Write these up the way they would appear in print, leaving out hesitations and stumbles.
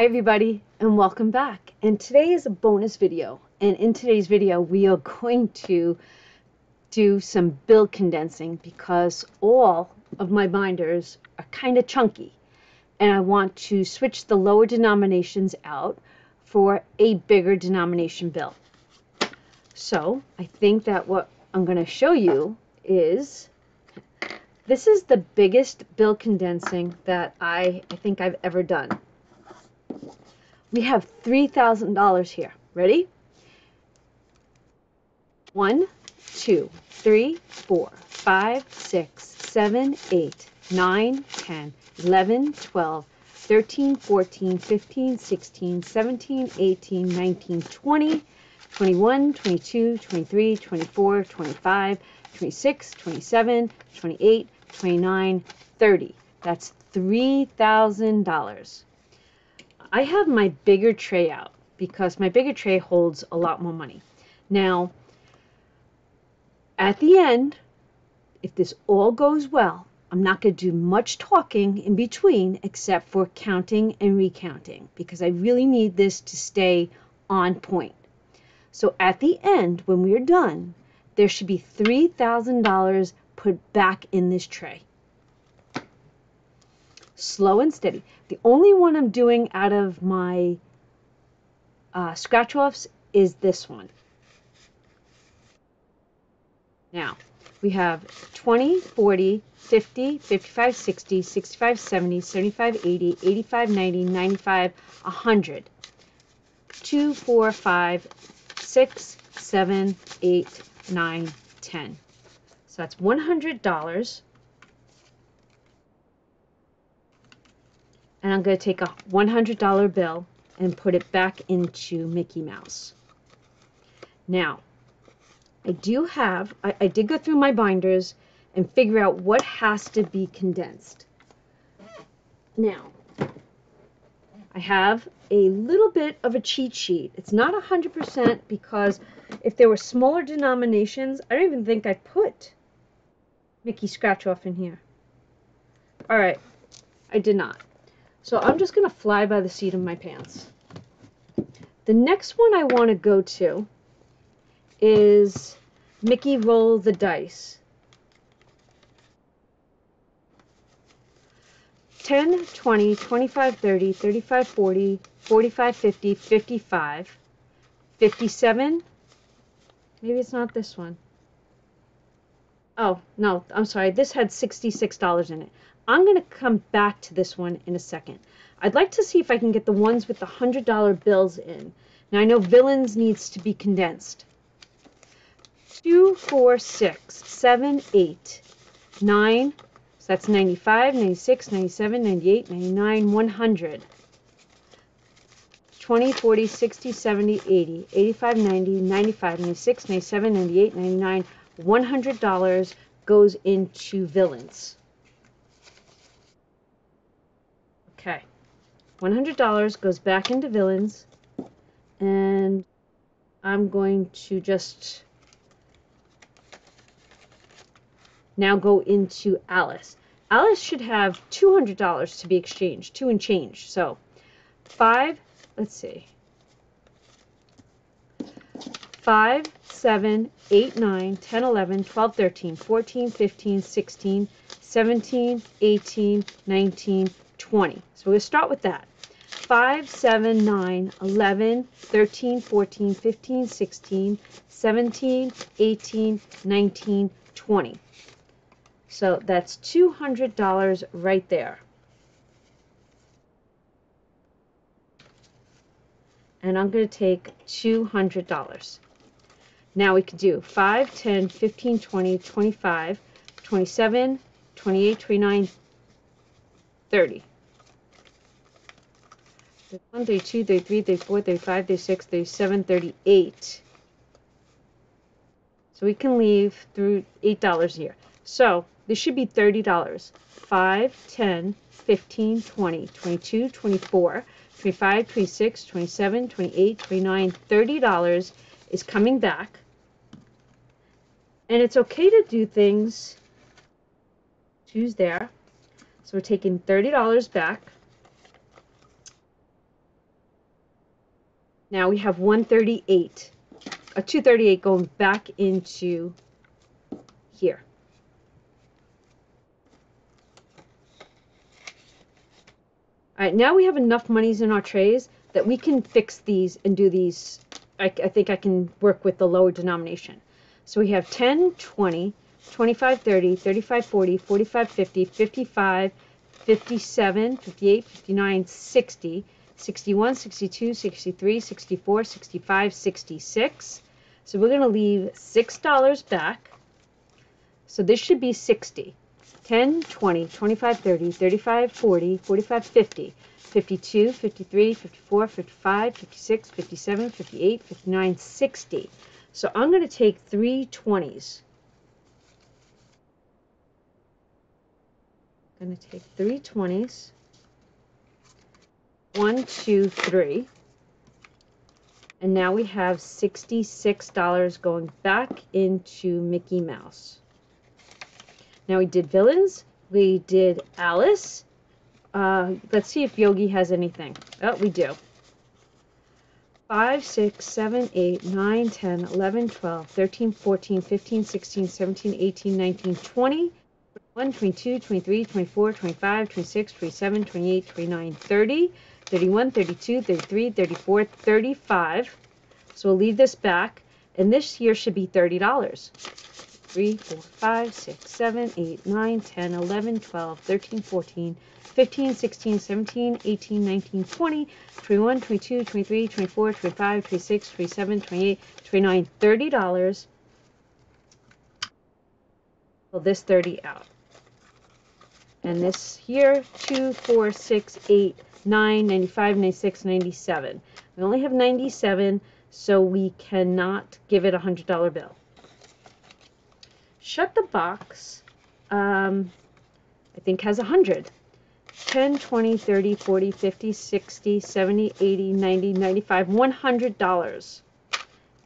Hi everybody and welcome back, and today is a bonus video, and in today's video we are going to do some build condensing because all of my binders are kind of chunky and I want to switch the lower denominations out for a bigger denomination build. So I think that what I'm going to show you is this is the biggest build condensing that I think I've ever done. We have $3,000 here. Ready? 1, 2, 3, 4, 5, 6, 7, 8, 9, 10, 11, 12, 13, 14, 15, 16, 17, 18, 19, 20, 21, 22, 23, 24, 25, 26, 27, 28, 29, 30. That's $3,000. I have my bigger tray out because my bigger tray holds a lot more money. Now, at the end, if this all goes well, I'm not going to do much talking in between except for counting and recounting because I really need this to stay on point. So at the end, when we're done, there should be $3,000 put back in this tray. Slow and steady. The only one I'm doing out of my scratch-offs is this one. Now, we have 20, 40, 50, 55, 60, 65, 70, 75, 80, 85, 90, 95, 100. 2, 4, 5, 6, 7, 8, 9, 10. So that's $100. And I'm going to take a $100 bill and put it back into Mickey Mouse. Now, I did go through my binders and figure out what has to be condensed. Now, I have a little bit of a cheat sheet. It's not 100% because if there were smaller denominations, I don't even think I put Mickey Scratch Off in here. All right, I did not. So I'm just going to fly by the seat of my pants. The next one I want to go to is Mickey Roll the Dice. 10, 20, 25, 30, 35, 40, 45, 50, 55, 57. Maybe it's not this one. Oh, no, I'm sorry. This had $66 in it. I'm going to come back to this one in a second. I'd like to see if I can get the ones with the $100 bills in. Now, I know villains needs to be condensed. 2, 4, 6, 7, 8, 9. So that's 95, 96, 97, 98, 99, 100. 20, 40, 60, 70, 80, 85, 90, 95, 96, 97, 98, 99, $100 goes into villains. Okay, $100 goes back into villains, and I'm going to just now go into Alice. Alice should have $200 to be exchanged, two and change. So, let's see, 5, 7, 8, 9, 10, 11, 12, 13, 14, 15, 16, 17, 18, 19, 20. So we'll start with that. 5, 7, 9, 11, 13, 14, 15, 16, 17, 18, 19, 20. So that's $200 right there. And I'm going to take $200. Now we can do 5, 10, 15, 20, 25, 27, 28, 29, 30. 31, 32, 33, 34, 35, 36, 37, 38. So we can leave through $8 here. So this should be $30. 5, 10, 15, 20, 22, 24, 25, 26, 27, 28, 29, $30 is coming back. And it's okay to do things. Choose there. So we're taking $30 back. Now we have 138, a 238 going back into here. All right, now we have enough monies in our trays that we can fix these and do these. I think I can work with the lower denomination. So we have 10, 20, 25, 30, 35, 40, 45, 50, 55, 57, 58, 59, 60, 61, 62, 63, 64, 65, 66. So we're going to leave $6 back. So this should be 60. 10, 20, 25, 30, 35, 40, 45, 50, 52, 53, 54, 55, 56, 57, 58, 59, 60. So I'm going to take 3 20s. I'm going to take 3 20s. 1, 2, 3. And now we have $66 going back into Mickey Mouse. Now we did villains, we did Alice. Let's see if Yogi has anything. Oh, we do. 5, 6, 7, 8, 9, 10, 11, 12, 13, 14, 15, 16, 17, 18, 19, 20, 21, 22, 23, 24, 25, 26, 27, 28, 29, 30, 31, 32, 33, 34, 35. So we'll leave this back, and this here should be $30. 3, 4, 5, 6, 7, 8, 9, 10, 11, 12, 13, 14, 15, 16, 17, 18, 19, 20, 21, 22, 23, 24, 25, 26, 27, 28, 29, $30. Pull this 30 out. And this here, 2, 4, 6, 8, 9, 95, 96, 97. We only have 97, so we cannot give it a $100 bill. Shut the box, I think has 100. 10, 20, 30, 40, 50, 60, 70, 80, 90, 95, $100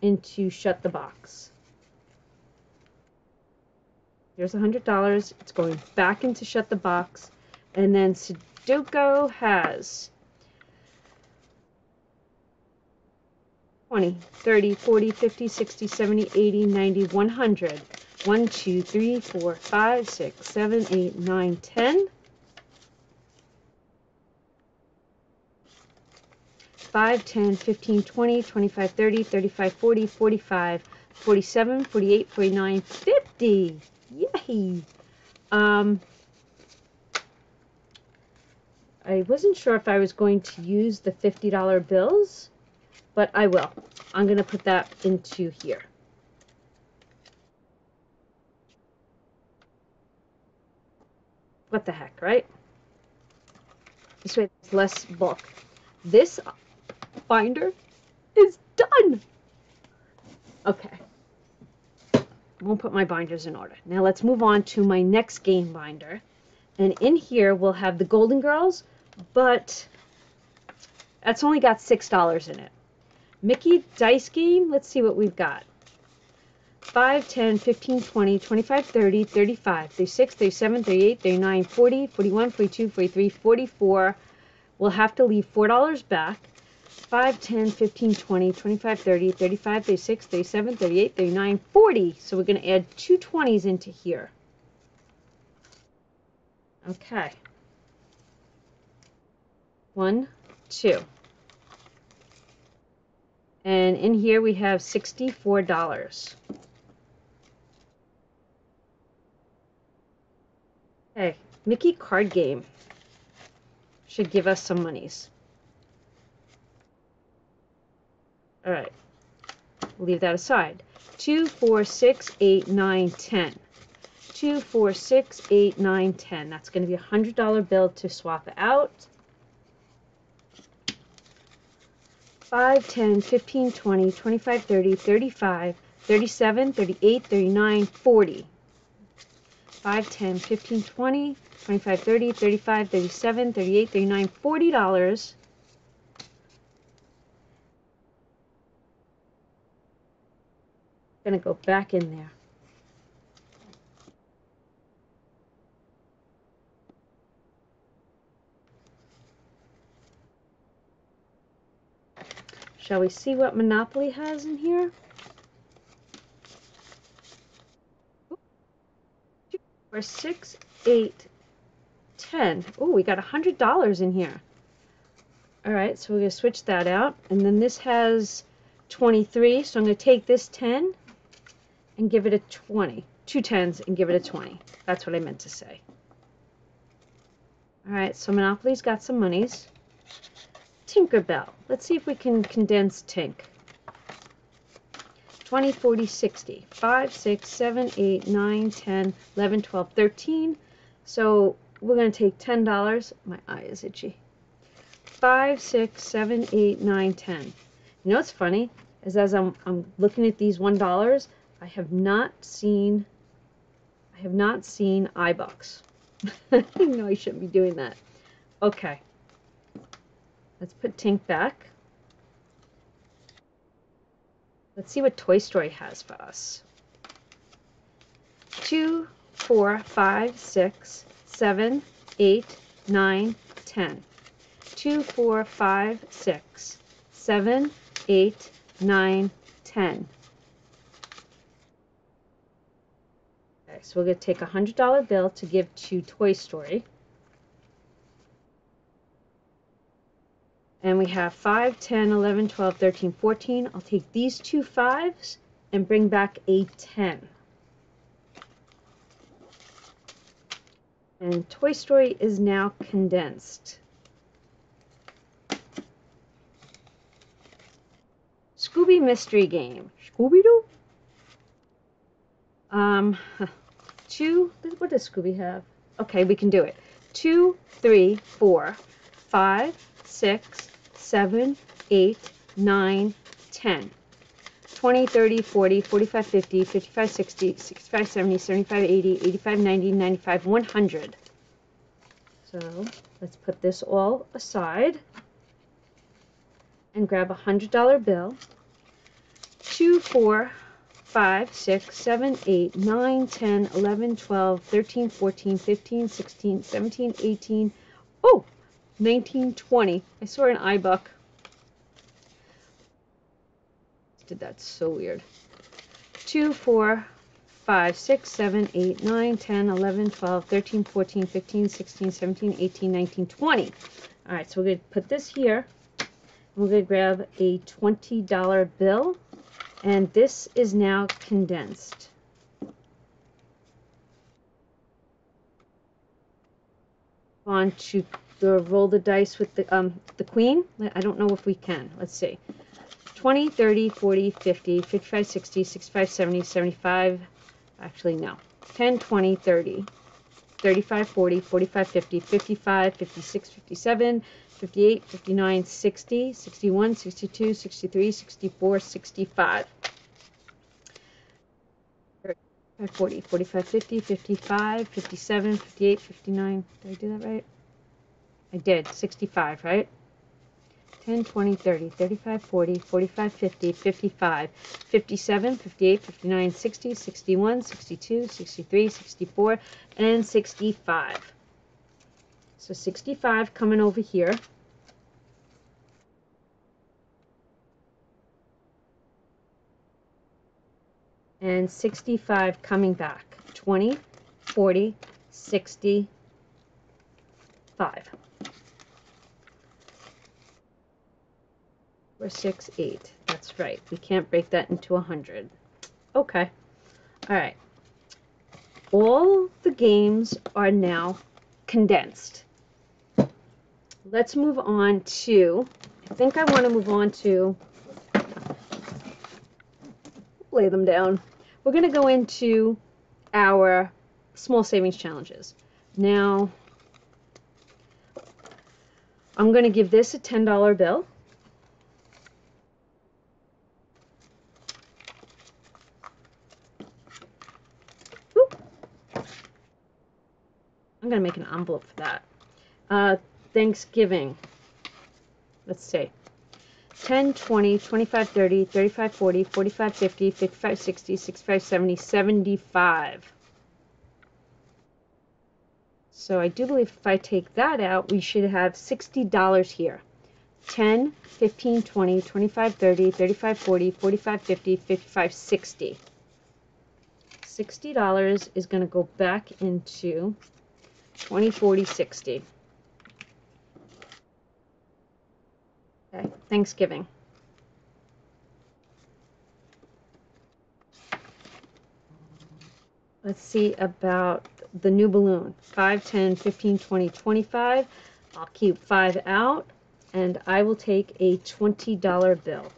into shut the box. Here's $100. It's going back into shut the box. And then Sudoku has 20, 30, 40, 50, 60, 70, 80, 90, 100. 1, 2, 3, 4, 5, 6, 7, 8, 9, 10. 5, 10, 15, 20, 25, 30, 35, 40, 45, 47, 48, 49, 50. Yay! I wasn't sure if I was going to use the $50 bills, but I will. I'm going to put that into here. What the heck, right? This way there's less bulk. This binder is done. Okay. I won't put my binders in order. Now let's move on to my next game binder. And in here we'll have the Golden Girls, but that's only got $6 in it. Mickey Dice Game, let's see what we've got. 5, 10, 15, 20, 25, 30, 35, 36, 37, 38, 39, 40, 41, 42, 43, 44. We'll have to leave $4 back. 5, 10, 15, 20, 25, 30, 35, 36, 37, 38, 39, 40. So we're going to add 2 20s into here. Okay. 1, 2. And in here we have $64. Okay, Mickey Card Game should give us some monies. All right, we'll leave that aside. 2, 4, 6, 8, 9, 10. 2, 4, 6, 8, 9, 10. That's going to be a $100 bill to swap out. 5, 10, 15, 20, 25, 30, 35, 37, 38, 39, 40. 5, 10, 15, 20, 25, 30, 35, 37, 38, 39, $40. I'm going to go back in there. Shall we see what Monopoly has in here? Or 6, 8, 10. Oh, we got $100 in here. All right, so we're going to switch that out. And then this has 23, so I'm going to take this 10 and give it a 20. Two 10s and give it a 20. That's what I meant to say. All right, so Monopoly's got some monies. Tinkerbell. Let's see if we can condense Tink. 20, 40, 60. 5, 6, 7, 8, 9, 10, 11, 12, 13. So we're going to take $10. My eye is itchy. 5, 6, 7, 8, 9, 10. You know what's funny? Is as I'm looking at these $1, I have not seen iBucks. No, I shouldn't be doing that. Okay. Let's put Tink back. Let's see what Toy Story has for us. 2, 4, 5, 6, 7, 8, 9, 10. 2, 4, 5, 6, 7, 8, 9, 10. Okay, so we're going to take a $100 bill to give to Toy Story. And we have 5, 10, 11, 12, 13, 14. I'll take these two 5s and bring back a 10. And Toy Story is now condensed. Scooby Mystery Game. Scooby-Doo? 2, what does Scooby have? Okay, we can do it. 2, 3, 4, 5, 6, 7, 8, 9, 10, 20, 30, 40, 45, 50, 55, 60, 65, 70, 75, 80, 85, 90, 95, 100. So let's put this all aside and grab a $100 bill. 2, 4, 5, 6, 7, 8, 9, 10, 11, 12, 13, 14, 15, 16, 17, 18, oh! 1920. I saw an iBuck. Did that so weird. 2, 4, 5, 6, 7, 8, 9, 10, 11, 12, 13, 14, 15, 16, 17, 18, 19, 20. All right, so we're going to put this here. We're going to grab a $20 bill, and this is now condensed. On to roll the dice with the queen. I don't know if we can. Let's see. 20, 30, 40, 50, 55, 60, 65, 70, 75. Actually, no. 10, 20, 30, 35, 40, 45, 50, 55, 56, 57, 58, 59, 60, 61, 62, 63, 64, 65. 40, 45, 50, 55, 57, 58, 59. Did I do that right? I did. 65, right? 10, 20, 30, 35, 40, 45, 50, 55, 57, 58, 59, 60, 61, 62, 63, 64, and 65. So 65 coming over here. And 65 coming back. 20, 40, 65. 4, 6, 8. That's right. We can't break that into 100. Okay. All right. All the games are now condensed. Let's move on to, I think I want to move on to, lay them down. We're going to go into our small savings challenges. Now, I'm going to give this a $10 bill. I'm going to make an envelope for that. Thanksgiving. Let's see. 10, 20, 25, 30, 35, 40, 45, 50, 55, 60, 65, 70, 75. So I do believe if I take that out, we should have $60 here. 10, 15, 20, 25, 30, 35, 40, 45, 50, 55, 60. $60 is going to go back into 20, 40, 60. Okay, Thanksgiving. Let's see about the new balloon. 5, 10, 15, 20, 25. I'll keep 5 out, and I will take a $20 bill.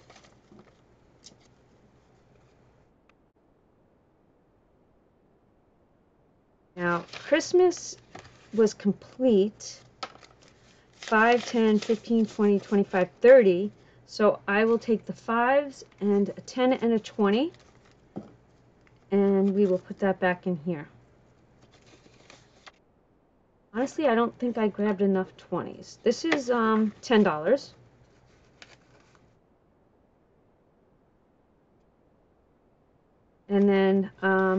Now, Christmas was complete. 5, 10, 15, 20, 25, 30. So I will take the 5s and a 10 and a 20. And we will put that back in here. Honestly, I don't think I grabbed enough 20s. This is $10. And then I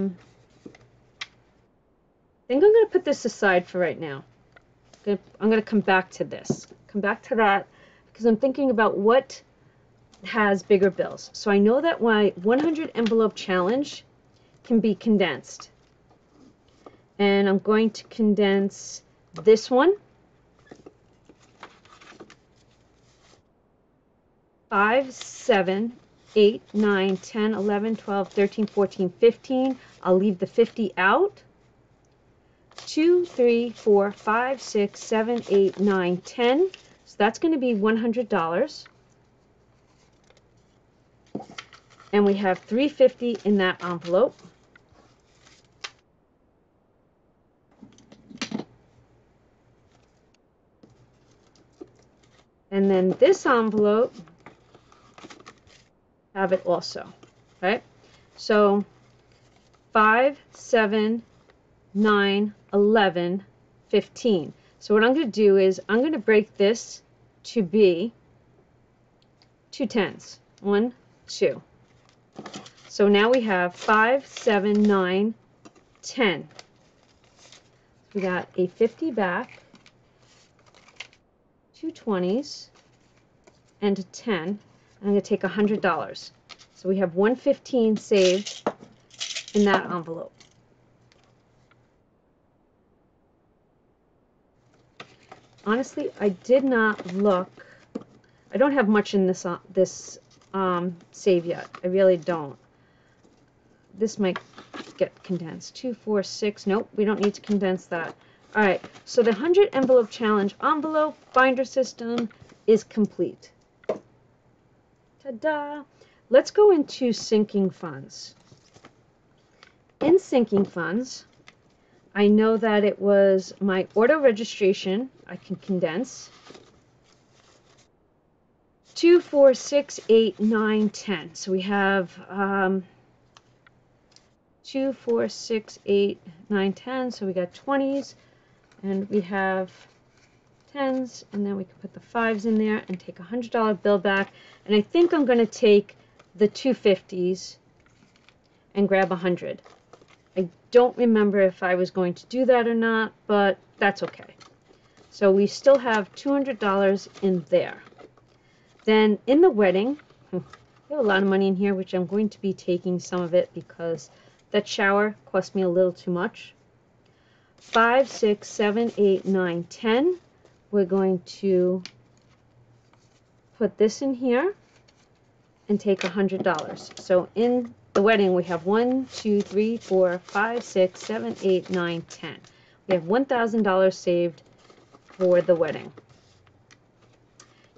think I'm going to put this aside for right now. I'm going to come back to this. Come back to that because I'm thinking about what has bigger bills. So I know that my 100 envelope challenge can be condensed. And I'm going to condense this one, 5, 7, 8, 9, 10, 11, 12, 13, 14, 15. I'll leave the 50 out. 2, 3, 4, 5, 6, 7, 8, 9, 10. So that's going to be $100. And we have $3.50 in that envelope. And then this envelope, have it also, right? So 5, 7, 9, 11, 15. So what I'm going to do is I'm going to break this to be 2 tens. 1, 2. So now we have 5, 7, 9, 10. We got a 50 back, 2 20s, and a 10. I'm going to take $100. So we have $1.15 saved in that envelope. Honestly, I did not look. I don't have much in this save yet. I really don't. This might get condensed. 2, 4, 6. Nope, we don't need to condense that. All right, so the 100 envelope challenge envelope binder system is complete. Ta-da! Let's go into sinking funds. In sinking funds, I know that it was my auto registration. I can condense. 2, 4, 6, 8, 9, 10. So we have 2, 4, 6, 8, 9, 10. So we got 20s. And we have 10s, and then we can put the 5s in there and take a $100 bill back. And I think I'm going to take the 2 50s and grab 100. I don't remember if I was going to do that or not, but that's okay. So we still have $200 in there. Then in the wedding, we have a lot of money in here, which I'm going to be taking some of it because that shower cost me a little too much. 5, 6, 7, 8, 9, 10. We're going to put this in here and take $100. So in the wedding, we have 1, 2, 3, 4, 5, 6, 7, 8, 9, 10. We have $1,000 saved for the wedding.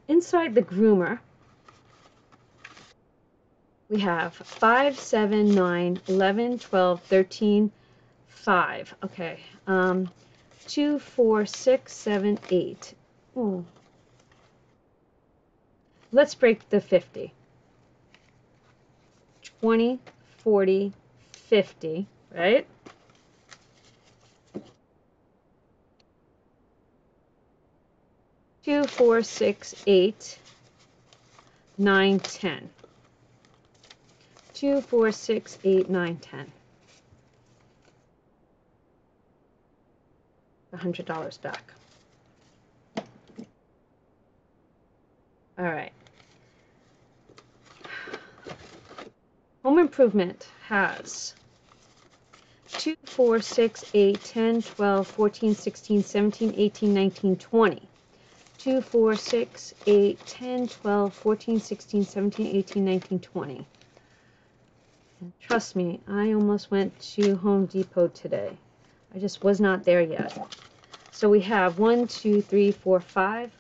Inside the groomer, we have 5, 7, 9, 11, 12, 13, 5. Okay. 2, 4, 6, 7, 8. Ooh. Let's break the 50. 20, 40, 50, right? Two, four, six, eight, nine, 10. 2, 4, 6, 8, 9, 10. $100 back. All right. Home Improvement has 2, 4, 6, 8, 10, 12, 14, 16, 17, 18, 19, 20. 2, 4, 6, 8, 10, 12, 14, 16, 17, 18, 19, 20. And trust me, I almost went to Home Depot today. I just was not there yet. So we have 1, 2, 3, 4, 5.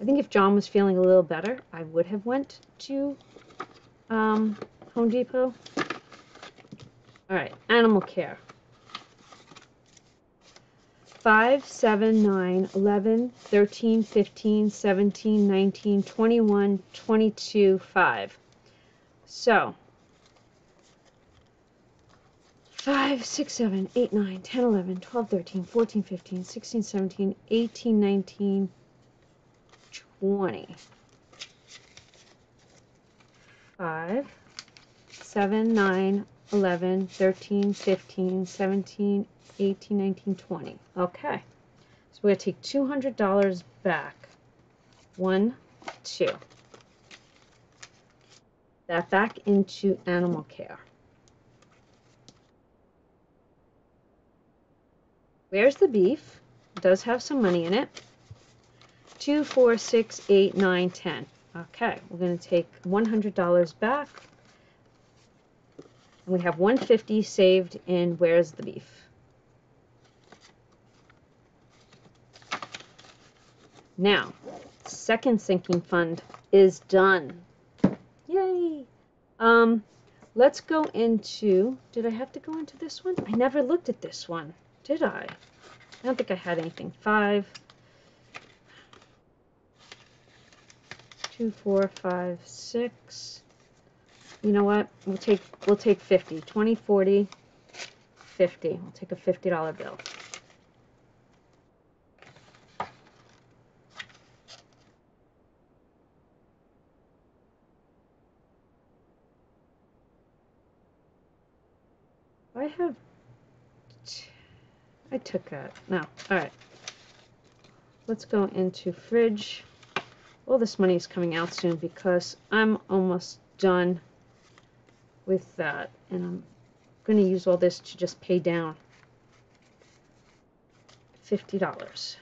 I think if John was feeling a little better, I would have went to Home Depot. All right, animal care. 5, 7, 9, 11, 13, 15, 17, 19, 21, 22, 5. So 5, 6, 7, 8, 9, 10, 11, 12, 13, 14, 15, 16, 17, 18, 19, 20. 5, 7, 9, 11, 13, 15, 17, 18, 19, 20. Okay. So we're going to take $200 back. 1, 2. That back into animal care. Where's the beef? It does have some money in it. 2, 4, 6, 8, 9, 10. Okay, we're going to take $100 back. And we have $150 saved in where's the beef. Now, second sinking fund is done. Yay! Let's go into, did I have to go into this one? I never looked at this one. Did I? I don't think I had anything. 5, 2, 4, 5, 6. You know what? We'll take 50. 20, 40, 50. We'll take a $50 bill. I have. I took that. No. All right. Let's go into fridge. All this money is coming out soon because I'm almost done with that. And I'm going to use all this to just pay down $50.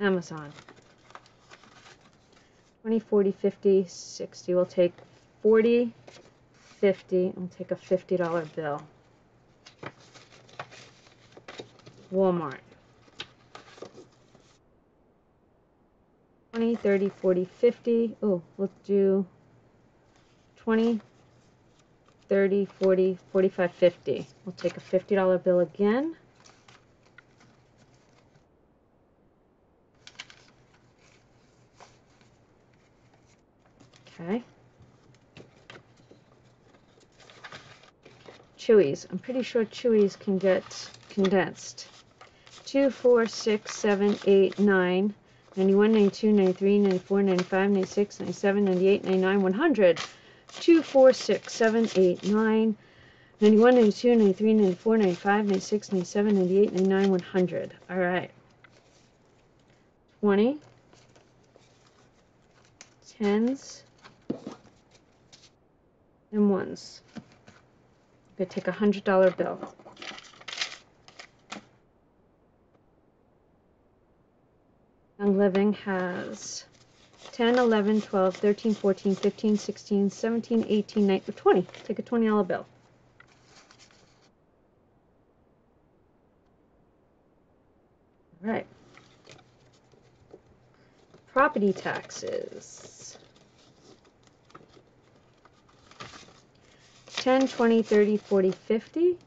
Amazon. 20, 40, 50, 60. We'll take 40. 50, I'll take a $50 bill. Walmart. 20, 30, 40, 50. Oh, let's do 20, 30, 40, 45, 50. We'll take a $50 bill again. Okay. Chewies. I'm pretty sure Chewies can get condensed. 2, 4, 6, 7, 8, 9, 91, 92, 93, 94, 95, 96, 97, 98, 99, 100. 2, 4, 6, 7, 8, 9, 91, 92, 93, 94, 95, 96, 97, 98, 99, 100. All right. 20. 10s. And 1s. I'm going to take a $100 bill. Young Living has 10, 11, 12, 13, 14, 15, 16, 17, 18, 19, 20. Take a $20 bill. All right. Property taxes. 10, 20, 30, 40, 50.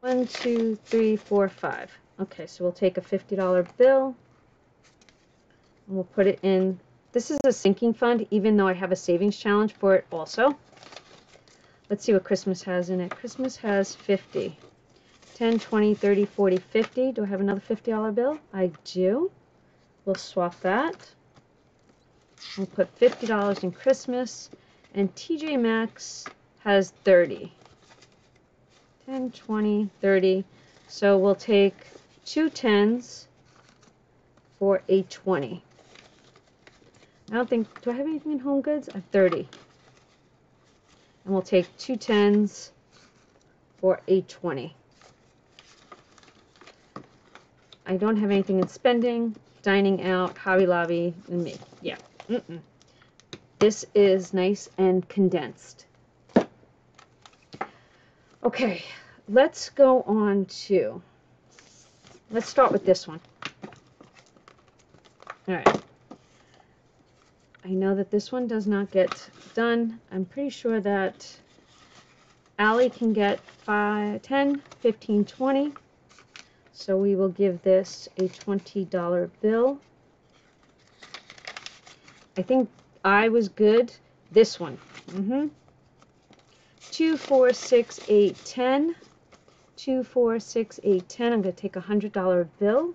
1, 2, 3, 4, 5. Okay, so we'll take a $50 bill and we'll put it in. This is a sinking fund, even though I have a savings challenge for it also. Let's see what Christmas has in it. Christmas has 50. 10, 20, 30, 40, 50. Do I have another $50 bill? I do. We'll swap that. We'll put $50 in Christmas, and TJ Maxx has 30. 10, 20, 30. So we'll take two 10s for a 20. I don't think, do I have anything in home goods? I have 30. And we'll take two 10s for a 20. I don't have anything in spending, dining out, Hobby Lobby, and me. Yeah. Mm-mm. This is nice and condensed. Okay, let's go on to, let's start with this one. All right. I know that this one does not get done. I'm pretty sure that Allie can get 5, 10, 15, 20. So we will give this a $20 bill. I think I was good. This one. 2, 4, 6, 8, 10. 2, 4, 6, 8, 10. I'm going to take a $100 bill.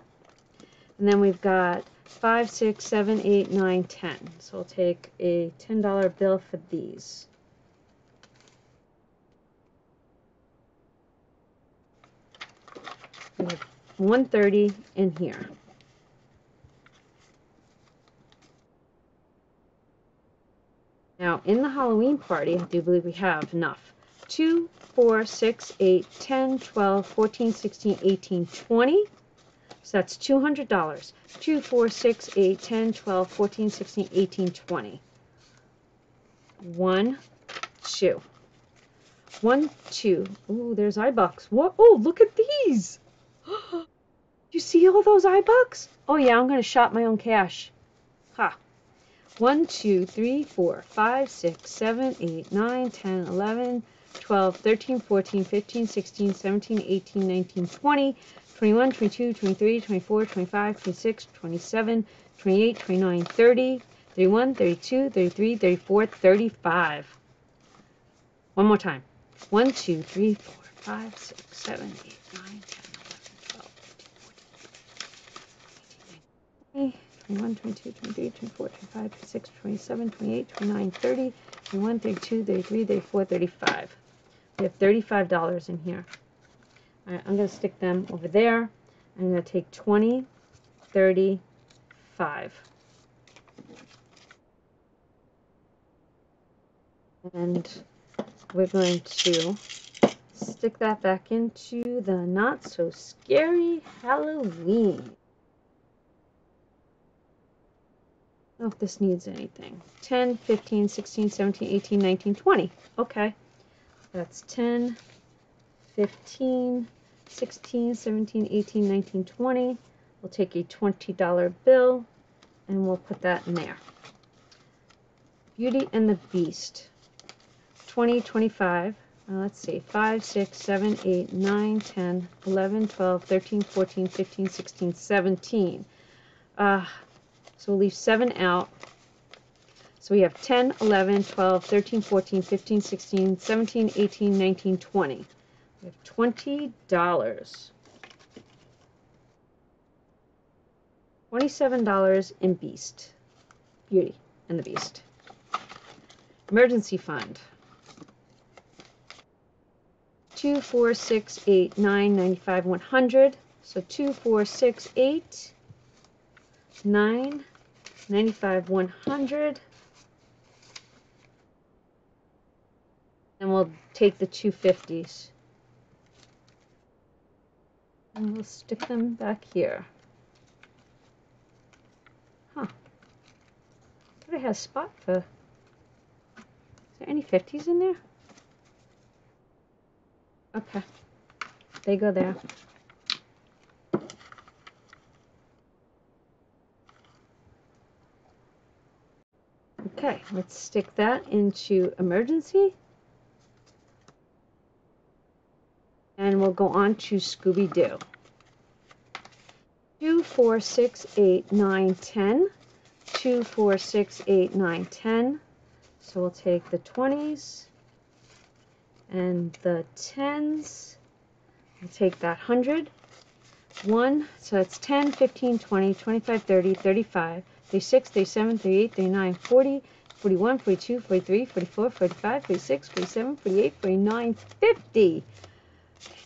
And then we've got 5, 6, 7, 8, 9, 10. So I'll take a $10 bill for these. We have 130 in here. Now, in the Halloween party, I do believe we have enough. 2, 4, 6, 8, 10, 12, 14, 16, 18, 20. So that's $200. 2, 4, 6, 8, 10, 12, 14, 16, 18, 20. 1, 2. 1, 2. Ooh, there's iBucks. What? Oh, look at these. You see all those iBucks? Oh, yeah, I'm going to shop my own cash. Ha. 1, 2, 3, 4, 5, 6, 7, 8, 9, 10, 11, 12, 13, 14, 15, 16, 17, 18, 19, 20, 21, 22, 23, 24, 25, 26, 27, 28, 29, 30, 31, 32, 33, 34, 35. One more time. 1, 2, 3, 4, 5, 6, 7, 8, 9, 10, 11, 12, 13, 14, 15, 16, 17, 18, 19, 20. 21, 22, 23, 24, 25, 26, 27, 28, 29, 30, 31, 32, 33, 34, 35. We have $35 in here. All right, I'm going to stick them over there. I'm going to take 20, 30, 5. And we're going to stick that back into the not-so-scary Halloween. I don't know if this needs anything. 10, 15, 16, 17, 18, 19, 20. Okay. That's 10, 15, 16, 17, 18, 19, 20. We'll take a $20 bill and we'll put that in there. Beauty and the Beast. 20, 25. Let's see. 5, 6, 7, 8, 9, 10, 11, 12, 13, 14, 15, 16, 17. So we'll leave 7 out. So we have 10, 11, 12, 13, 14, 15, 16, 17, 18, 19, 20. We have $20. $27 in Beast. Beauty and the Beast. Emergency Fund. 2, 4, 6, 8, 9, 95, 100. So 2, 4, 6, 8. 9, 95, 100, and we'll take the 250s, and we'll stick them back here. Huh. But it has spot for, is there any 50s in there? Okay. They go there. Okay, let's stick that into emergency. And we'll go on to Scooby-Doo. 2, 4, 6, 8, 9, 10. 2, 4, 6, 8, 9, 10. So we'll take the 20s and the 10s. We'll take that 100. 1, so that's 10, 15, 20, 25, 30, 35. 36, 37, 38, 39, 40, 41, 42, 43, 44, 45, 46, 47, 48, 49, 50.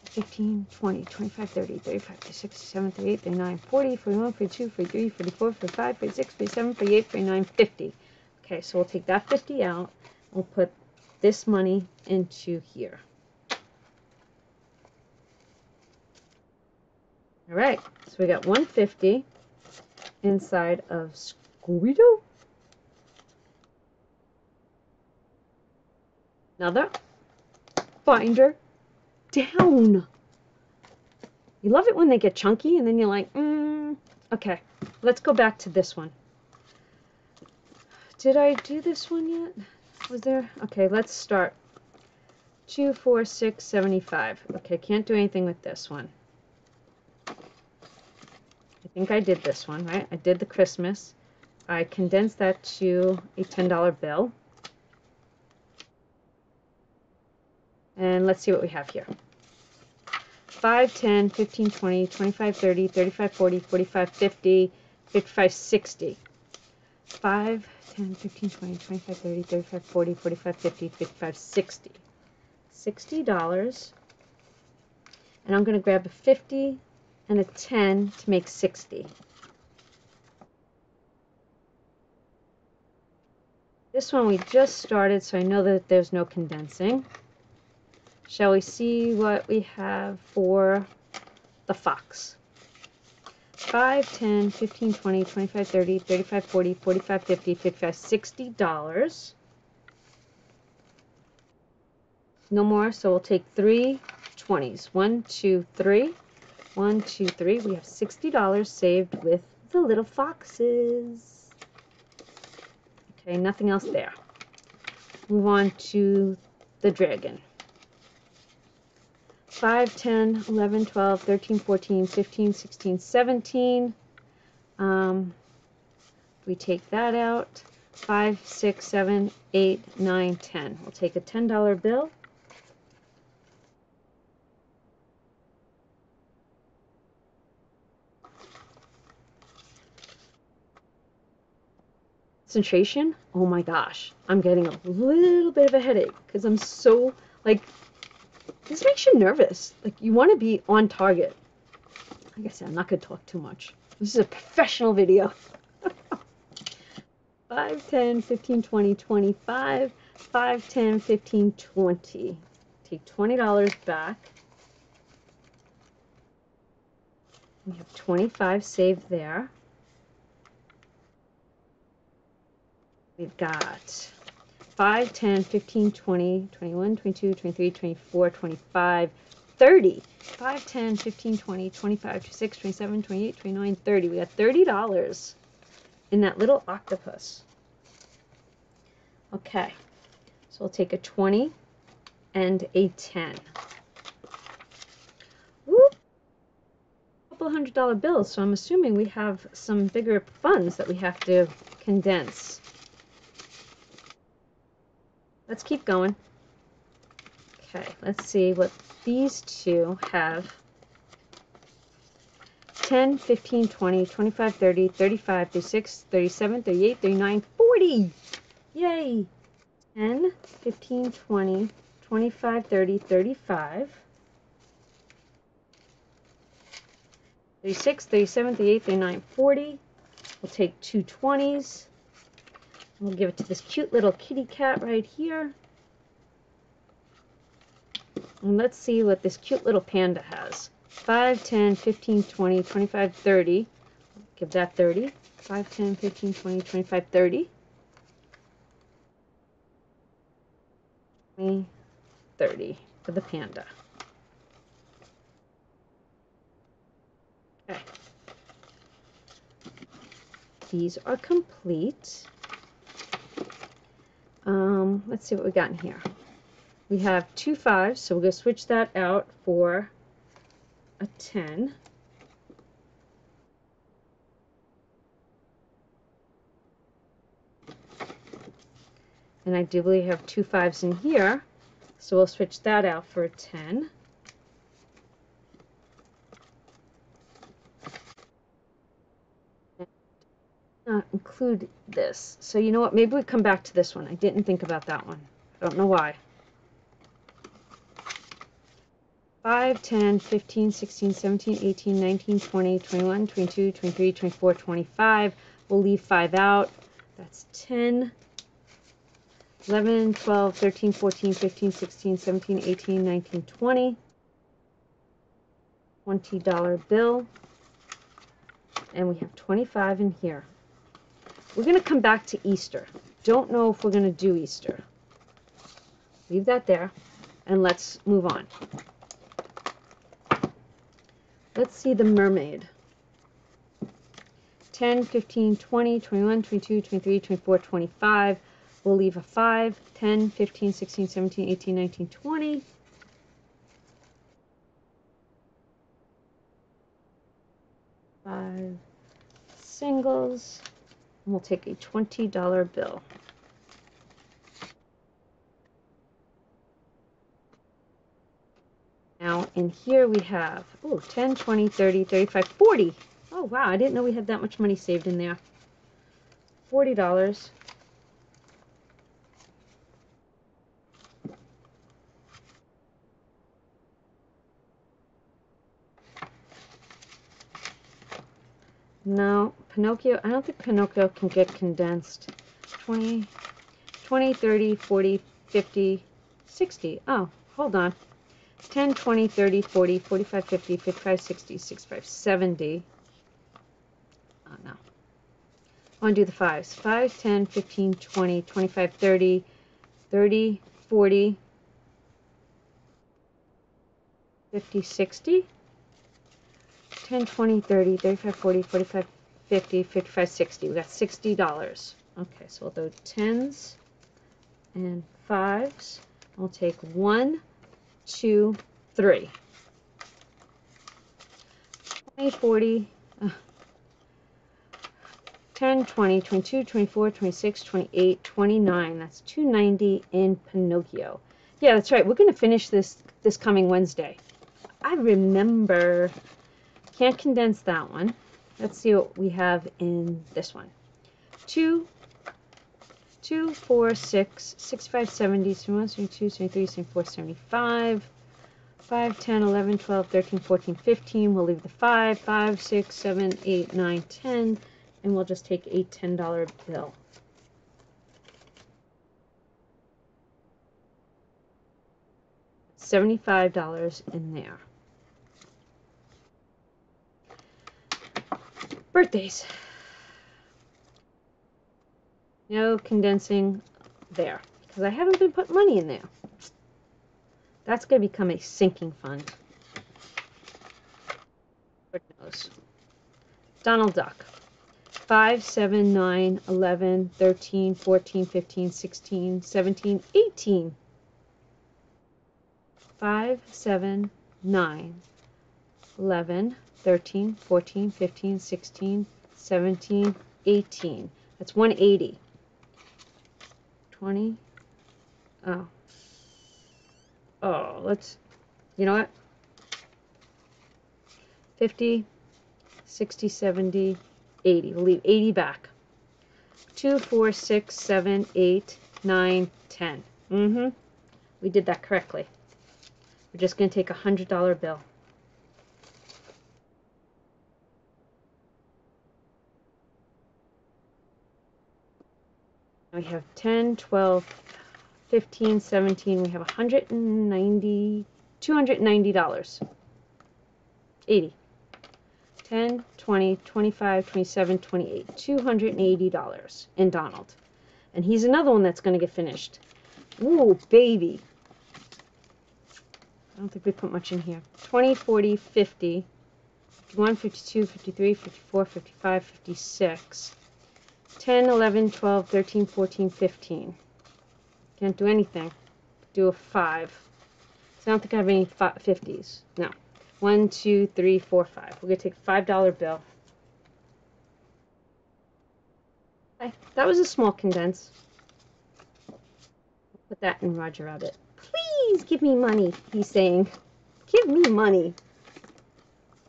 15, 20, 25, 30, 35, 36, 37, 38, 39, 40, 41, 42, 43, 44, 45, 46, 47, 48, 49, 50. Okay, so we'll take that 50 out. We'll put this money into here. All right, so we got 150 inside of Scooby-Doo. Another binder down. You love it when they get chunky, and then you're like, okay, let's go back to this one. Did I do this one yet? Was there? Okay, let's start. 2, 4, 6, 75. Okay, can't do anything with this one. I think I did this one, right? I did the Christmas. I condensed that to a $10 bill. And let's see what we have here. 5, 10, 15, 20, 25, 30, 35, 40, 45, 50, 55, 60. 5, 10, 15, 20, 25, 30, 35, 40, 45, 50, 55, 60. $60. And I'm going to grab a 50 and a 10 to make 60. This one we just started, so I know that there's no condensing. Shall we see what we have for the fox? 5, 10, 15, 20, 25, 30, 35, 40, 45, 50, 55, $60. No more, so we'll take 3 20s. 1, 2, 3. 1, 2, 3. We have $60 saved with the little foxes. Okay, nothing else there. Move on to the dragon. 5, 10, 11, 12, 13, 14, 15, 16, 17. We take that out. 5, 6, 7, 8, 9, 10. We'll take a $10 bill. Concentration? Oh my gosh. I'm getting a little bit of a headache because I'm so, like, this makes you nervous. Like, you want to be on target. Like I said, I'm not going to talk too much. This is a professional video. 5, 10, 15, 20, 25. 5, 10, 15, 20. Take $20 back. We have 25 saved there. We've got 5, 10, 15, 20, 21, 22, 23, 24, 25, 30. 5, 10, 15, 20, 25, 26, 27, 28, 29, 30. We got $30 in that little octopus. Okay, so we'll take a 20 and a 10. Whoop! A couple $100 bills, so I'm assuming we have some bigger funds that we have to condense. Let's keep going. Okay, let's see what these two have. 10, 15, 20, 25, 30, 35, 36, 37, 38, 39, 40. Yay! 10, 15, 20, 25, 30, 35. 36, 37, 38, 39, 40. We'll take two 20s. We'll give it to this cute little kitty cat right here. And let's see what this cute little panda has. 5, 10, 15, 20, 25, 30. Give that 30. 5, 10, 15, 20, 25, 30. 20, 30 for the panda. Okay. These are complete. Let's see what we got in here. We have 2 5s, so we're going to switch that out for a 10. And I do believe we have 2 5s in here, so we'll switch that out for a 10. Include this. So you know what? Maybe we come back to this one. I didn't think about that one. I don't know why. 5, 10, 15, 16, 17, 18, 19, 20, 21, 22, 23, 24, 25. We'll leave 5 out. That's 10. 11, 12, 13, 14, 15, 16, 17, 18, 19, 20. $20 bill. And we have 25 in here. We're going to come back to Easter. Don't know if we're going to do Easter. Leave that there. And let's move on. Let's see the mermaid. 10, 15, 20, 21, 22, 23, 24, 25. We'll leave a 5, 10, 15, 16, 17, 18, 19, 20. Five singles. And we'll take a $20 bill. Now in here we have 10, 20, 30, 35, 40. Oh wow, I didn't know we had that much money saved in there. $40. No, Pinocchio, I don't think Pinocchio can get condensed. 20, 30, 40, 50, 60. Oh, hold on. 10, 20, 30, 40, 45, 50, 55, 60, 65, 70. Oh, no. I want to do the fives. 5, 10, 15, 20, 25, 30, 30, 40, 50, 60. 10, 20, 30, 35, 40, 45, 50, 55, 60. We got $60. Okay, so we'll do 10s and 5s. We'll take 1, 2, 3. 20, 40, 10, 20, 22, 24, 26, 28, 29. That's $290 in Pinocchio. Yeah, that's right. We're going to finish this coming Wednesday. I remember. Can't condense that one. Let's see what we have in this one. 2, 4, 6, 65, 70, 71, 72, 73, 74, 75, 5, 10, 11, 12, 13, 14, 15. We'll leave the 5, 5, 6, 7, 8, 9, 10. And we'll just take a $10 bill. $75 in there. Birthdays. No condensing there, because I haven't been putting money in there. That's going to become a sinking fund. Lord knows. Donald Duck. 5, 7, 9, 11, 13, 14, 15, 16, 17, 18. 5, 7, 9, 11, 13, 14, 15, 16, 17, 18. That's 180. 20. Oh, let's, you know what? 50, 60, 70, 80. We'll leave 80 back. 2, 4, 6, 7, 8, 9, 10. We did that correctly. We're just going to take a $100 bill. We have 10, 12, 15, 17. We have $290. 80. 10, 20, 25, 27, 28. $280 in Donald. And he's another one that's going to get finished. Ooh, baby. I don't think we put much in here. 20, 40, 50, 51, 52, 53, 54, 55, 56. 10, 11, 12, 13, 14, 15. Can't do anything. Do a 5. So I don't think I have any 50s. No. 1, 2, 3, 4, 5. We're going to take a $5 bill. Okay. That was a small condense. Put that in Roger Rabbit. Please give me money, he's saying. Give me money.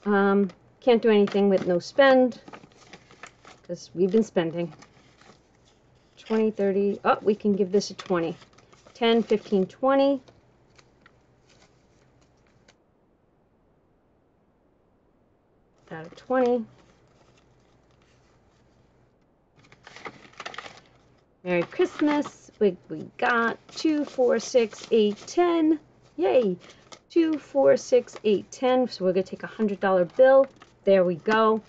Can't do anything with no spend. Because we've been spending. 20, 30. Oh, we can give this a 20. 10, 15, 20. out of 20. Merry Christmas. We got 2, 4, 6, 8, 10. Yay! 2, 4, 6, 8, 10. So we're going to take a $100 bill. There we go.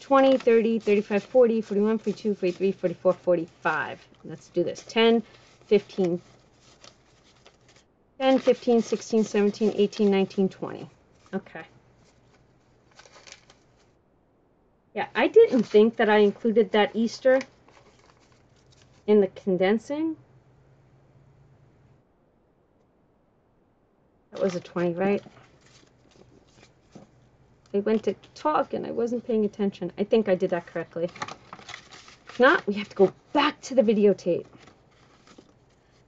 20, 30, 35, 40, 41, 42, 43, 44, 45. Let's do this. 10, 15, 10, 15, 16, 17, 18, 19, 20. Okay. Yeah, I didn't think that I included that Easter in the condensing. That was a 20, right? I went to talk and I wasn't paying attention. I think I did that correctly. If not, we have to go back to the videotape.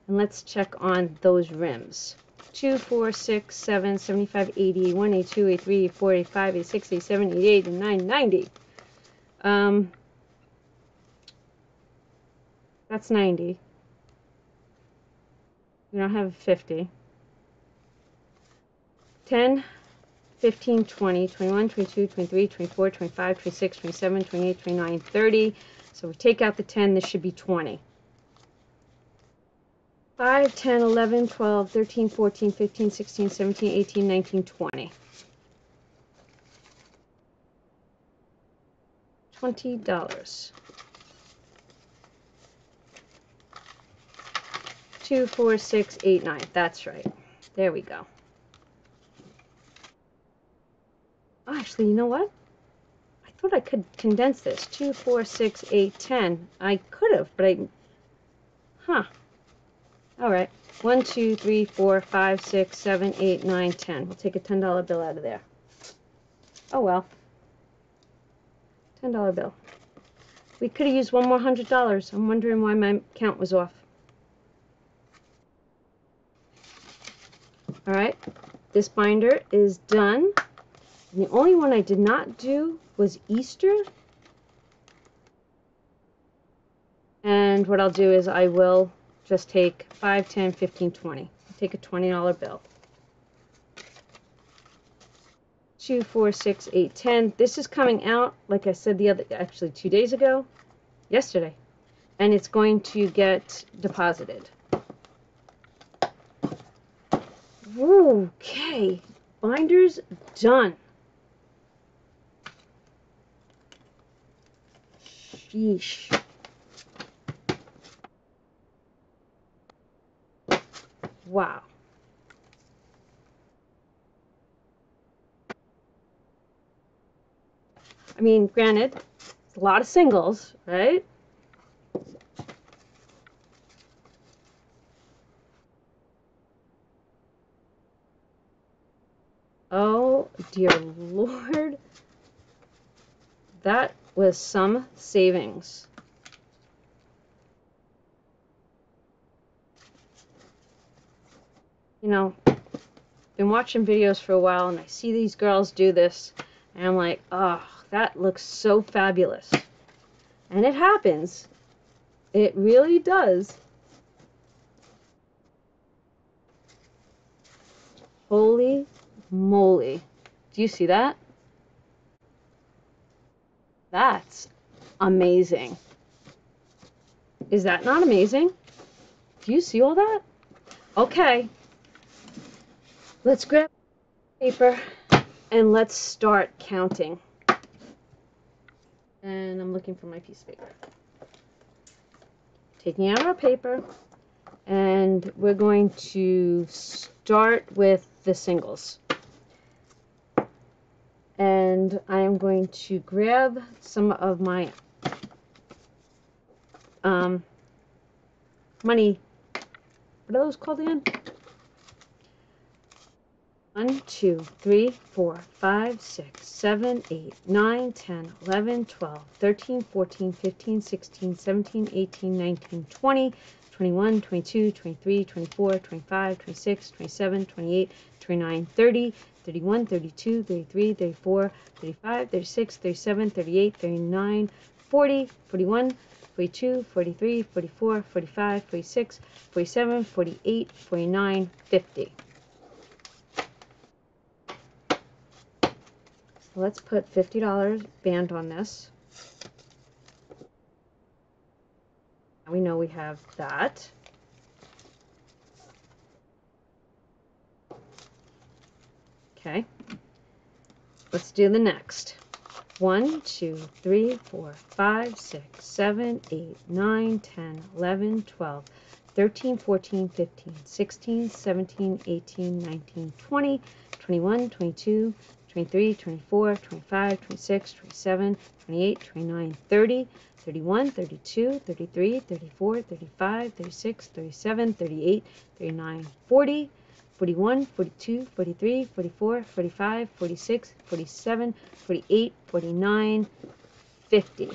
And let's check on those rims. 2, 4, 6, 7, 75, 80, 1, 82, 83, 84, 85, 86, 87, 88, and 9, 90. That's 90. We don't have 50. 10, 15, 20, 21, 22, 23, 24, 25, 26, 27, 28, 29, 30. So we take out the 10, this should be 20. 5, 10, 11, 12, 13, 14, 15, 16, 17, 18, 19, 20. $20. 2, 4, 6, 8, 9. That's right. There we go. Actually, you know what? I thought I could condense this. 2, 4, 6, 8, 10. I could have, but I... Huh. Alright. 1, 2, 3, 4, 5, 6, 7, 8, 9, 10. We'll take a $10 bill out of there. Oh well. $10 bill. We could have used one more $100. I'm wondering why my count was off. Alright. This binder is done. The only one I did not do was Easter. And what I'll do is I will just take 5, 10, 15, 20. I'll take a $20 bill. 2, 4, 6, 8, 10. This is coming out, like I said the other, actually 2 days ago, yesterday. And it's going to get deposited. Okay. Binder's done. Yeesh. Wow. I mean, granted, a lot of singles, right? Oh, dear Lord. That was some savings. You know, been watching videos for a while and I see these girls do this and I'm like, oh, that looks so fabulous. And it happens. It really does. Holy moly. Do you see that? That's amazing. Is that not amazing? Do you see all that? Okay. Let's grab paper and let's start counting. And I'm looking for my piece of paper. Taking out our paper, and we're going to start with the singles. And I am going to grab some of my money. What are those called again? 1, 2, 3, 4, 5, 6, 7, 8, 9, 10, 11, 12, 13, 14, 15, 16, 17, 18, 19, 20, 21, 22, 23, 24, 25, 26, 27, 28, 29, 30, 31, 32, 33, 34, 35, 36, 37, 38, 39, 40, 41, 42, 43, 44, 45, 46, 47, 48, 49, 50. Let's put $50 band on this. We know we have that. Okay. Let's do the next. 1, 2, 3, 4, 5, 6, 7, 8, 9, 10, 11, 12, 13, 14, 15, 16, 17, 18, 19, 20, 21, 22, 23, 24, 25, 26, 27, 28, 29, 30, 31, 32, 33, 34, 35, 36, 37, 38, 39, 40, 41, 42, 43, 44, 45, 46, 47, 48, 49, 50.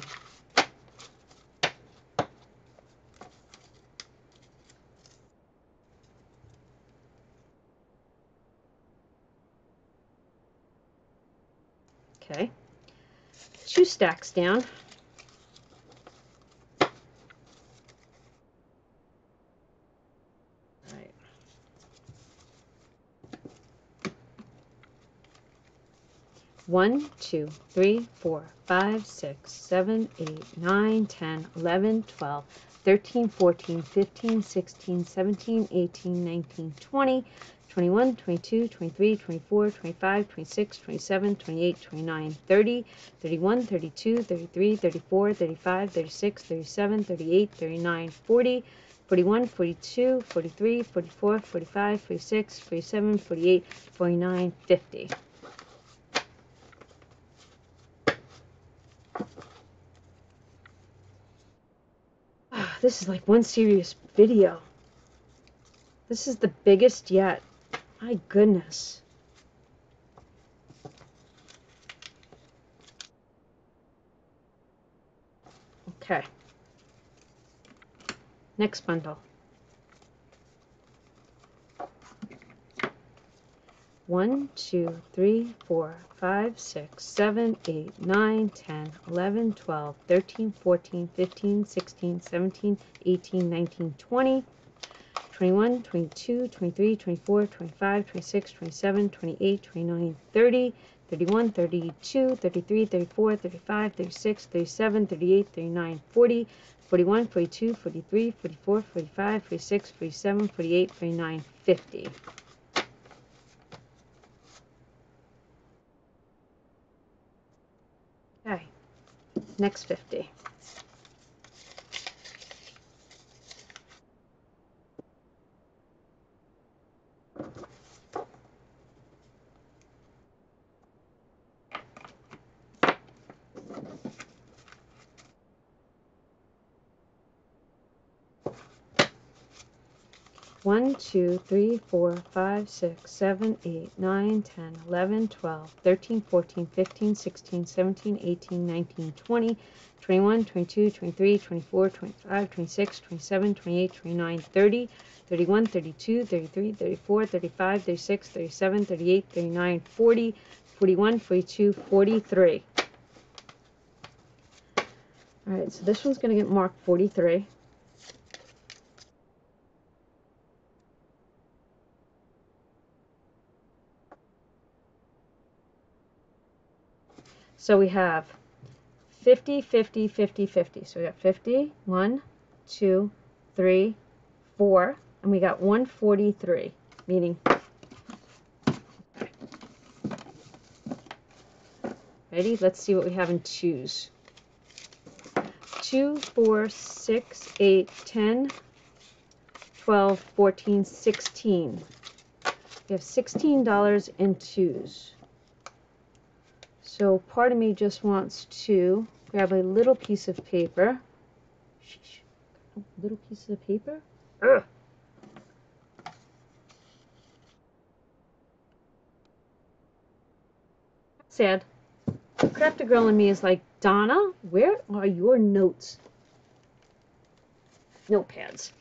Okay, 2 stacks down. One, two, three, four, five, six, seven, eight, nine, 10, 11, 12, 13, 14, 15, 16, 17, 18, 19, 20, 21, 22, 23, 24, 25, 26, 27, 28, 29, 30, 31, 32, 33, 34, 35, 36, 37, 38, 39, 40, 41, 42, 43, 44, 45, 46, 47, 48, 49, 50. This is like one serious video. This is the biggest yet. My goodness. Okay. Next bundle. 1, 2, 3, 4, 5, 6, 7, 8, 9, 10, 11, 12, 13, 14, 15, 16, 17, 18, 19, 20, 21, 22, 23, 24, 25, 26, 27, 28, 29, 30, 31, 32, 33, 34, 35, 36, 37, 38, 39, 40, 41, 42, 43, 44, 45, 46, 47, 48, 49, 50. Next 50. 1, 2, 3, 4, 5, 6, 7, 8, 9, 10, 11, 12, 13, 14, 15, 16, 17, 18, 19, 20, 21, 22, 23, 24, 25, 26, 27, 28, 29, 30, 31, 32, 33, 34, 35, 36, 37, 38, 39, 40, 41, 42, 43. All right, so this one's going to get marked 43. So we have 50, 50, 50, 50. So we got 50, 1, 2, 3, 4, and we got 143, meaning. Ready? Let's see what we have in twos. 2, 4, 6, 8, 10, 12, 14, 16. We have $16 in twos. So part of me just wants to grab a little piece of paper. A little piece of paper? Ugh. Sad. The crafty girl in me is like, Donna, where are your notes? Notepads.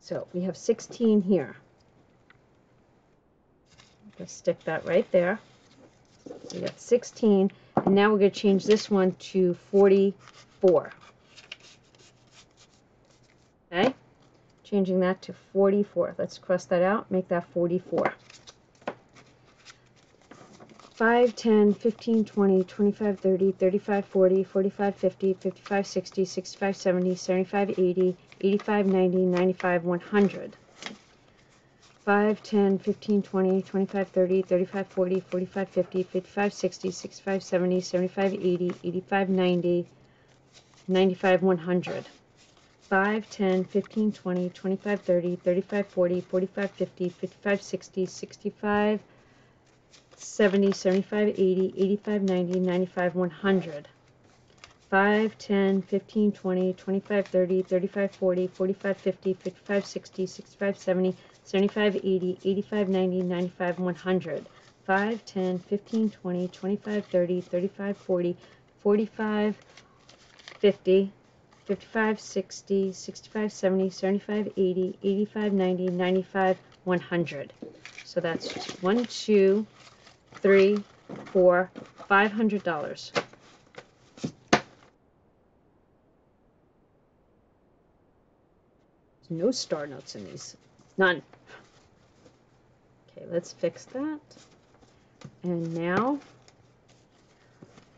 So we have 16 here. Just stick that right there. We got 16, and now we're going to change this one to 44. Okay, changing that to 44. Let's cross that out, make that 44. 5, 10, 15, 20, 25, 30, 35, 40, 45, 50, 55, 60, 65, 70, 75, 80, 85, 90, 95, 100. 5, 10, 15, 20, 25, 30, 35, 40, 45, 50, 55, 60, 65, 70, 75, 80, 85, 90, 95, 100. 5, 10, 15, 20, 25, 30, 35, 40, 45, 50, 55, 60, 65, 70, 75, 80, 85, 90, 95, 100. 5, 10, 15, 20, 25, 30, 35, 40, 45, 50, 55, 60, 65, 70, 75, 80, 85, 90, 95, 100. 5, 10, 15, 20, 25, 30, 35, 40, 45, 50, 55, 60, 65, 70, 75, 80, 85, 90, 95, 100. So that's just $1, $2, $3, $4, $500. There's no star notes in these. None. Okay, let's fix that. And now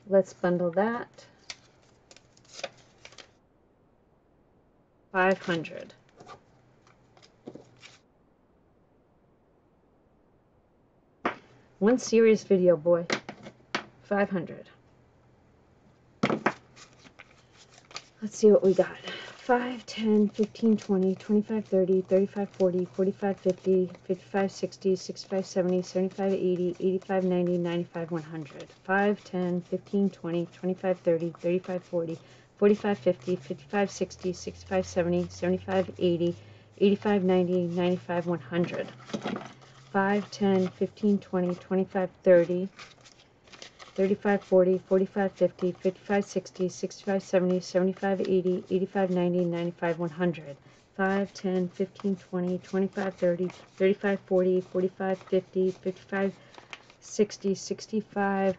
let's bundle that. 500. One serious video, boy. 500. Let's see what we got. 5, 10, 15, 20, 25, 30, 35, 40, 45, 50, 55, 60, 65, 70, 75, 80, 85, 90, 95, 100. 5, 10, 15, 20, 25, 30, 35, 40, 45, 50, 55, 60, 65, 70, 75, 80, 85, 90, 95, 100. 5, 10, 15, 20, 25, 30, 35, 40, 45, 50, 55, 60, 65, 70, 75, 80, 85, 90, 95, 100. 5, 10, 15, 20, 25, 30, 35, 40, 45, 50, 55, 60, 65,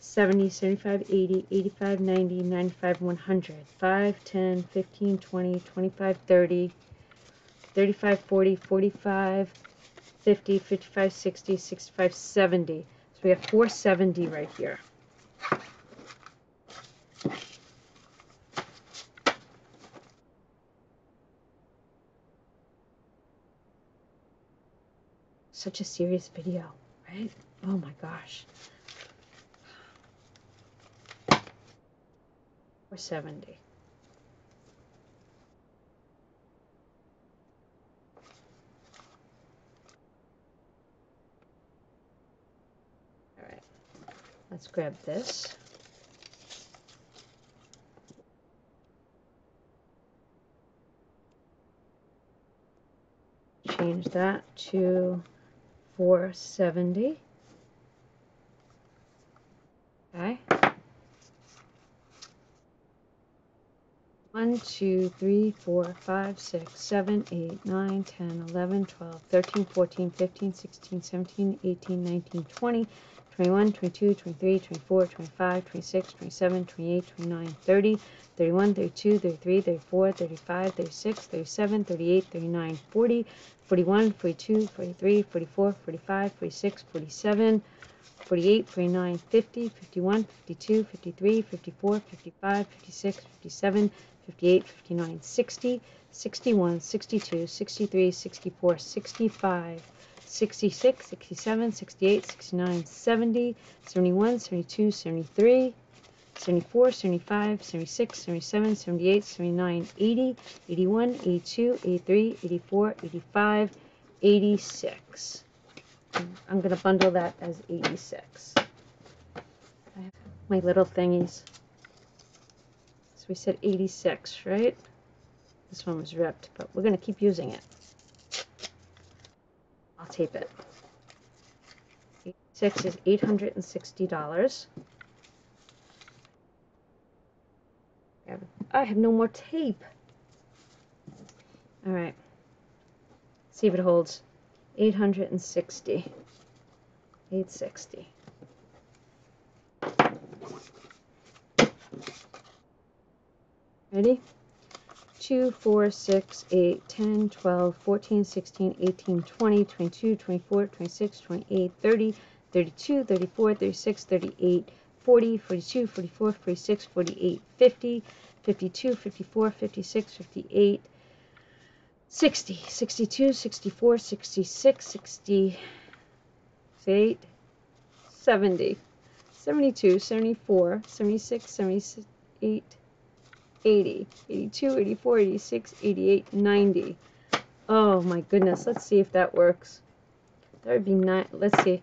70, 75, 80, 85, 90, 95, 100. 5, 10, 15, 20, 25, 30, 35, 40, 45, 50, 55, 60, 65, 70. So we have 470 right here. Such a serious video, right? Oh my gosh. 470. All right, let's grab this. Change that to 470. Okay. 1, 2, 3, 4, 5, 6, 7, 8, 9, 10, 11, 12, 13, 14, 15, 16, 17, 18, 19, 20, 21, 22, 23, 24, 25, 26, 27, 28, 29, 30, 31, 32, 33, 34, 35, 36, 37, 38, 39, 40, 41, 42, 43, 44, 45, 46, 47, 48, 49, 50, 51, 52, 53, 54, 55, 56, 57, 58, 59, 60, 61, 62, 63, 64, 65, 66, 67, 68, 69, 70, 71, 72, 73, 74, 75, 76, 77, 78, 79, 80, 81, 82, 83, 84, 85, 86. I'm going to bundle that as 86. I have my little thingies. So we said 86, right? This one was ripped, but we're going to keep using it. I'll tape it. 86 is $860. I have no more tape. All right. See if it holds. 860. 860. Ready? 2, 4, 6, 8, 10, 12, 14, 16, 18, 20, 22, 24, 26, 28, 30, 32, 34, 36, 38, 40, 42, 44, 46, 48, 50, 52, 54, 56, 58, 60, 62, 64, 66, 68, 70, 72, 74, 76, 78, 80, 82, 84, 86, 88, 90. Oh my goodness, let's see if that works. That would be nice. Let's see.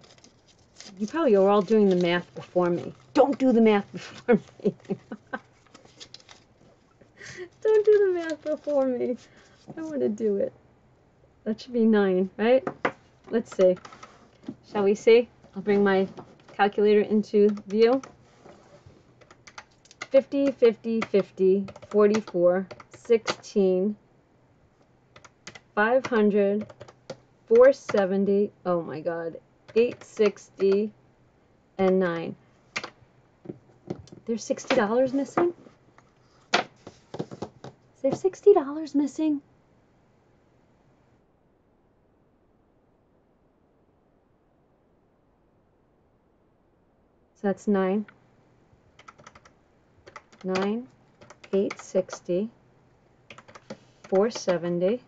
You probably are all doing the math before me. Don't do the math before me. Don't do the math before me. I want to do it. That should be 9, right? Let's see. Shall we see? I'll bring my calculator into view. 50, 50, 50, 44, 16, 500, 470, oh my god, 860, and 9. There's $60 missing? Is there $60 missing? So that's 9. 9, 860, 470,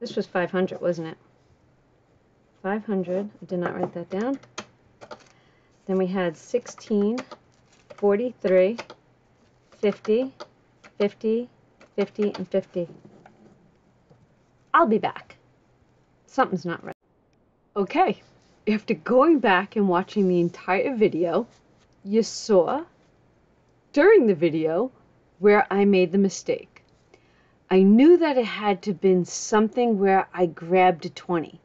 this was 500, wasn't it? 500. I did not write that down. Then we had 16, 43, 50, 50, 50, and 50. I'll be back. Something's not right. Okay. After going back and watching the entire video, you saw during the video where I made the mistake. I knew that it had to have been something where I grabbed a 20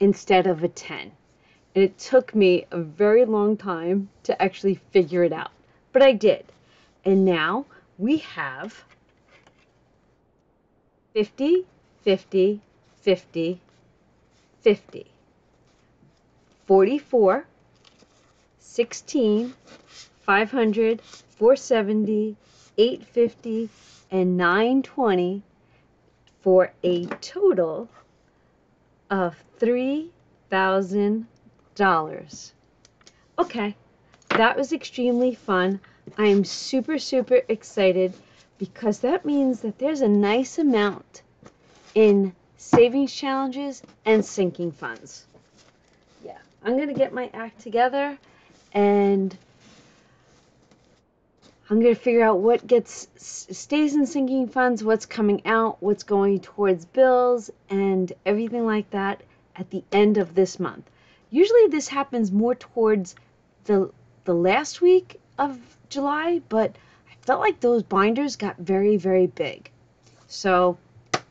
instead of a 10. And it took me a very long time to actually figure it out. But I did. And now we have 50, 50, 50, 50, 44, 16, 500, 470, 850, and 920 for a total of $3,000. Okay, that was extremely fun. I am super, super excited because that means that there's a nice amount in savings challenges and sinking funds. Yeah, I'm going to get my act together and I'm going to figure out what stays in sinking funds, what's coming out, what's going towards bills, and everything like that at the end of this month. Usually this happens more towards the last week of July, but I felt like those binders got very, very big. So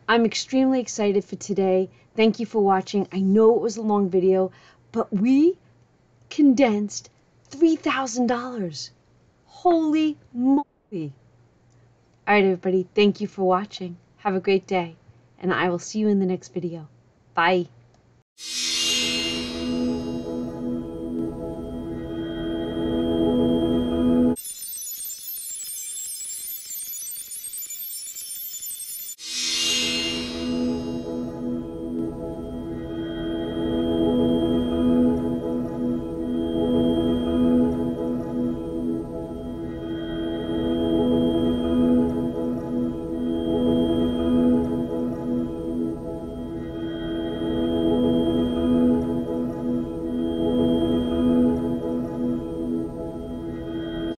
I'm extremely excited for today. Thank you for watching. I know it was a long video, but we condensed $3,000. Holy moly. All right, everybody. Thank you for watching. Have a great day, and I will see you in the next video. Bye.